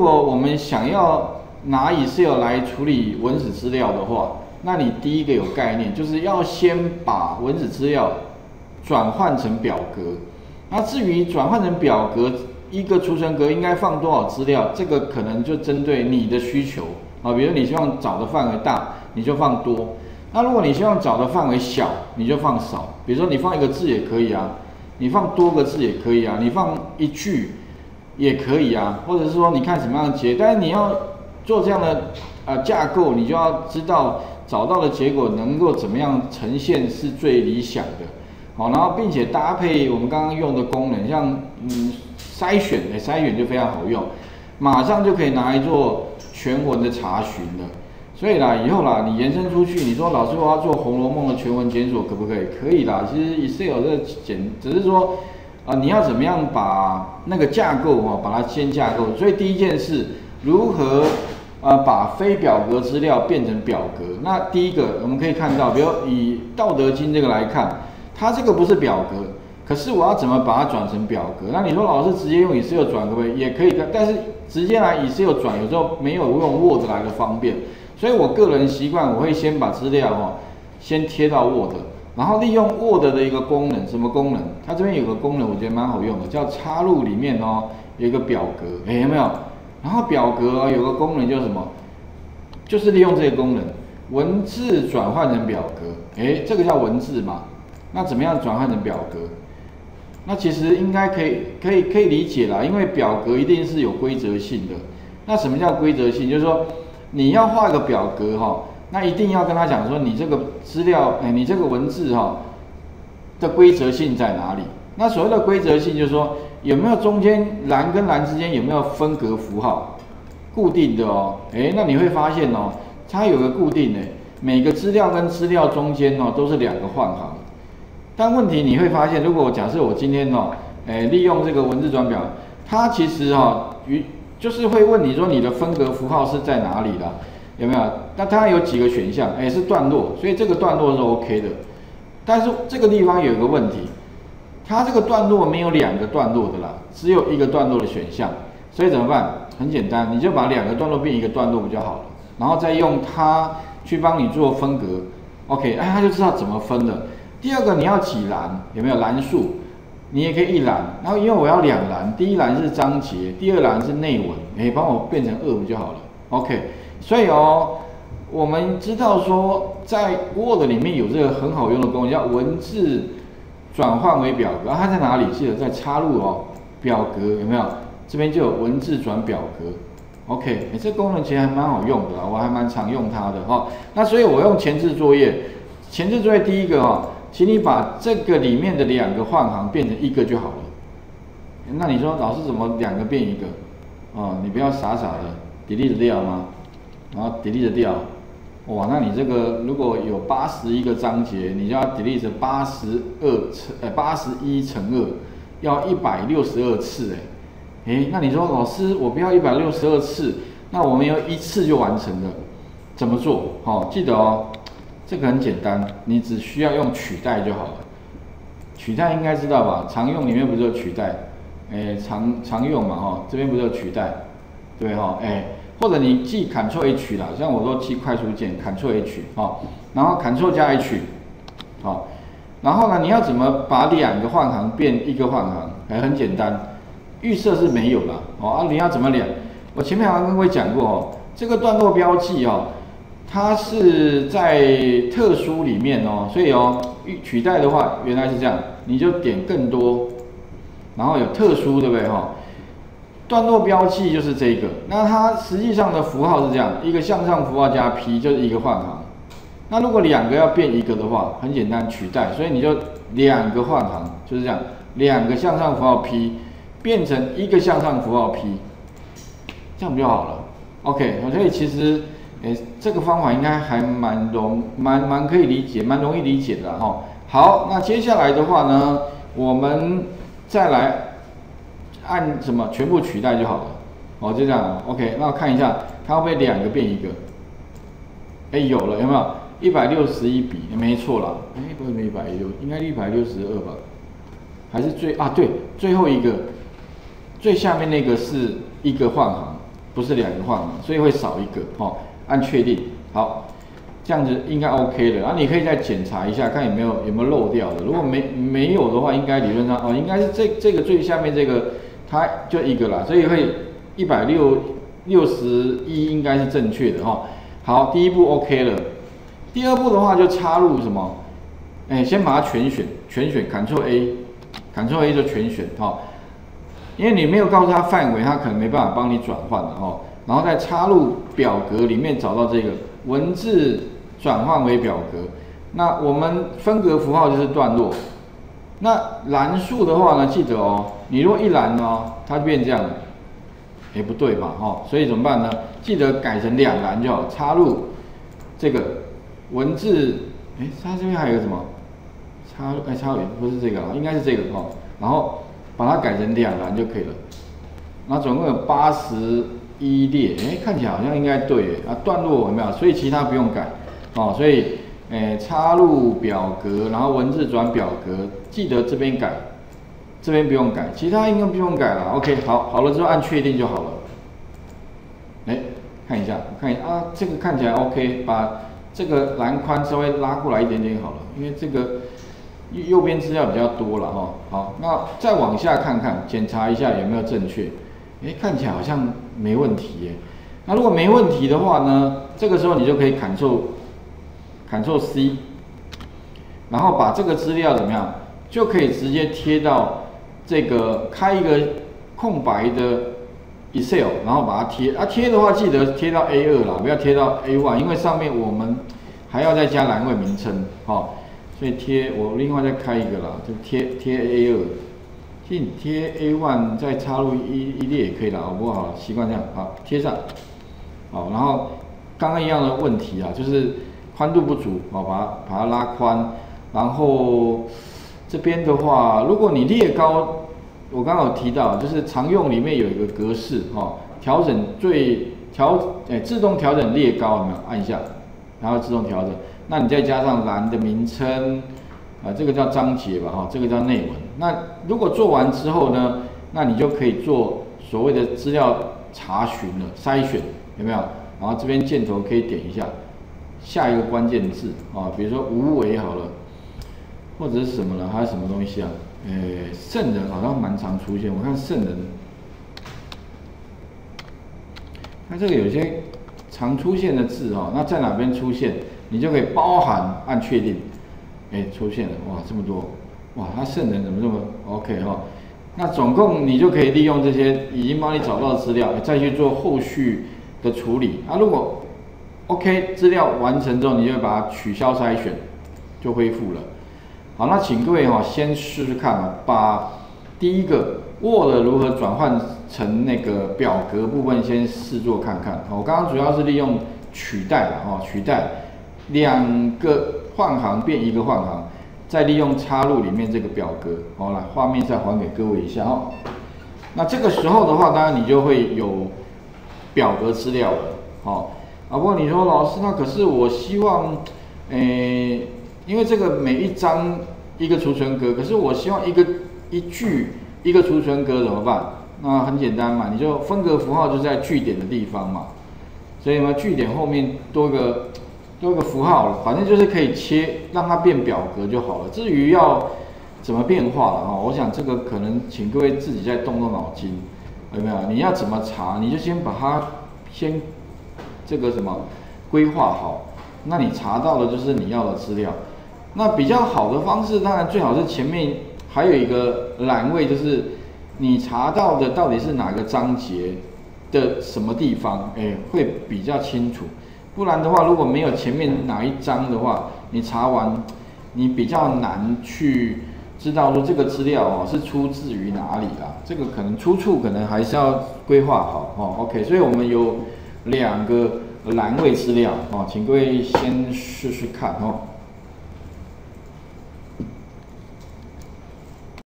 如果我们想要拿 Excel 来处理文史资料的话，那你第一个有概念，就是要先把文史资料转换成表格。那至于转换成表格，一个储存格应该放多少资料，这个可能就针对你的需求啊。比如你希望找的范围大，你就放多；那如果你希望找的范围小，你就放少。比如说你放一个字也可以啊，你放多个字也可以啊，你放一句也可以啊，或者是说你看什么样的结，但是你要做这样的架构，你就要知道。 找到的结果能够怎么样呈现是最理想的，好，然后并且搭配我们刚刚用的功能，像筛选，筛选就非常好用，马上就可以拿来做全文的查询了。所以啦，以后啦，你延伸出去，你说老师我要做《红楼梦》的全文检索，可不可以？可以啦，其实 Excel 这只是说你要怎么样把那个架构把它先架构。所以第一件事，如何？ 把非表格资料变成表格。那第一个我们可以看到，比如以《道德经》这个来看，它这个不是表格，可是我要怎么把它转成表格？那你说老师直接用 Excel 转可不可以？也可以的，但是直接来 Excel 转有时候没有用 Word 来的方便，所以我个人习惯我会先把资料先贴到 Word， 然后利用 Word 的一个功能，什么功能？它这边有个功能我觉得蛮好用的，叫插入里面有一个表格，有没有？ 然后表格有个功能叫什么？就是利用这个功能，文字转换成表格。这个叫文字嘛？那怎么样转换成表格？那其实应该可以理解啦，因为表格一定是有规则性的。那什么叫规则性？就是说你要画一个表格那一定要跟他讲说你这个资料，你这个文字的规则性在哪里？那所谓的规则性就是说。 有没有中间栏跟栏之间有没有分隔符号，固定的那你会发现它有个固定的，每个资料跟资料中间都是两个换行。但问题你会发现，如果假设我今天利用这个文字转表，它其实就是会问你说你的分隔符号是在哪里啦，有没有？那它有几个选项，是段落，所以这个段落是 OK 的。但是这个地方有一个问题。 它这个段落没有两个段落的啦，只有一个段落的选项，所以怎么办？很简单，你就把两个段落变一个段落不就好了？然后再用它去帮你做分隔 ，OK， 它就知道怎么分了。第二个你要几栏，有没有栏数？你也可以一栏，然后因为我要两栏，第一栏是章节，第二栏是内文，帮我变成2不就好了 ？OK， 所以我们知道说在 Word 里面有这个很好用的功能，叫文字。 转换为表格，它在哪里？记得在插入表格有没有？这边就有文字转表格 ，OK， 这功能其实还蛮好用的啦，我还蛮常用它的那所以我用前置作业，前置作业第一个请你把这个里面的两个换行变成一个就好了。那你说老师怎么两个变一个？你不要傻傻的 delete 掉吗？然后 delete 掉。 哇，那你这个如果有81个章节，你就要 delete 81乘2，要162次那你说老师我不要162次，那我们有一次就完成了，怎么做？记得这个很简单，你只需要用取代就好了。取代应该知道吧？常用里面不是有取代？常用嘛这边不是有取代，对或者你记 Ctrl H 啦，像我都记快速键 Ctrl H 然后 Ctrl 加 H 然后呢，你要怎么把两个换行变一个换行？很简单，预设是没有啦你要怎么两？我前面好像跟各位讲过这个段落标记它是在特殊里面所以取代的话原来是这样，你就点更多，然后有特殊对不对段落标记就是这个，那它实际上的符号是这样，一个向上符号加 P 就是一个换行。那如果两个要变一个的话，很简单取代，所以你就两个换行就是这样，两个向上符号 P 变成一个向上符号 P， 这样不就好了 ？OK， 所以其实这个方法应该还蛮可以理解，蛮容易理解的好，那接下来的话呢，我们再来。 按什么全部取代就好了，就这样 ，OK。那我看一下，它会不会两个变一个？有了，有没有？161比，没错啦。不是160，应该162吧？还是最对，最后一个，最下面那个是一个换行，不是两元化嘛，所以会少一个哦。按确定，好，这样子应该 OK 的。啊，你可以再检查一下，看有没有漏掉的。如果没有的话，应该理论上哦，应该是这个最下面这个它就一个啦，所以会161应该是正确的哈。好，第一步 OK 了。第二步的话就插入什么？哎，先把它全选 Ctrl A，Ctrl A 就全选哈。因为你没有告诉他范围，他可能没办法帮你转换的哦。然后再插入表格里面找到这个文字转换为表格。那我们分隔符号就是段落。那栏数的话呢，记得哦，你如果一栏哦，它就变这样了，也不对嘛哦。所以怎么办呢？记得改成两栏就好。插入这个文字，哎，它这边还有个什么？插入哎，插入不是这个啊，应该是这个哦。然后。把它改成两栏就可以了，那总共有81列，哎，看起来好像应该对啊，段落有没有？所以其他不用改哦，所以插入表格，然后文字转表格，记得这边改，这边不用改，其他应该不用改了。OK， 好了之后按确定就好了。哎，看一下啊，这个看起来 OK， 把这个栏宽稍微拉过来一点点好了，因为这个。右边资料比较多了哈，好，那再往下看看，检查一下有没有正确。哎，看起来好像没问题耶。那如果没问题的话呢，这个时候你就可以 Ctrl C， 然后把这个资料怎么样，就可以直接贴到这个开一个空白的 Excel， 然后把它贴。啊，贴的话记得贴到 A2 啦，不要贴到 A1， 因为上面我们还要再加栏位名称，好。所以贴我另外再开一个啦，就贴 A2， 其实你贴 A1 再插入一列也可以啦，不过好了，习惯这样，好贴上，好，然后刚刚一样的问题啊，就是宽度不足，好把它拉宽，然后这边的话，如果你列高，我刚刚有提到，就是常用里面有一个格式哈，自动调整列高，有没有？按一下，然后自动调整。那你再加上栏的名称，这个叫章节吧，哈，这个叫内文。那如果做完之后呢，那你就可以做所谓的资料查询了，筛选有没有？然后这边箭头可以点一下，下一个关键字啊，比如说无为好了，或者是什么了，还有什么东西啊？圣人好像蛮常出现，我看圣人，它这个有些常出现的字哈，那在哪边出现？你就可以包含按确定，哎，出现了哇，这么多哇，它圣人怎么这么 OK 哈、哦？那总共你就可以利用这些已经帮你找到的资料，再去做后续的处理啊。如果 OK 资料完成之后，你就把它取消筛选，就恢复了。好，那请各位哈、哦，先试试看啊，把第一个 Word 如何转换成那个表格部分先试做看看。我刚刚主要是利用取代了哈、哦，取代。两个换行变一个换行，再利用插入里面这个表格，好了，画面再还给各位一下哦。那这个时候的话，当然你就会有表格资料了，好、哦。啊，不过你说老师，那可是我希望，因为这个每一张一个储存格，可是我希望一句一个储存格怎么办？那很简单嘛，你就分隔符号就在句点的地方嘛，所以嘛，句点后面多个符号了，反正就是可以切，让它变表格就好了。至于要怎么变化了哈，我想这个可能请各位自己再动脑筋，有没有？你要怎么查，你就先把它先这个什么规划好，那你查到的就是你要的资料。那比较好的方式，当然最好是前面还有一个栏位，就是你查到的到底是哪个章节的什么地方，会比较清楚。不然的话，如果没有前面哪一章的话，你查完，你比较难去知道说这个资料哦是出自于哪里啦。这个可能出处可能还是要规划好哦。OK， 所以我们有2个栏位资料哦，请各位先试试看哦。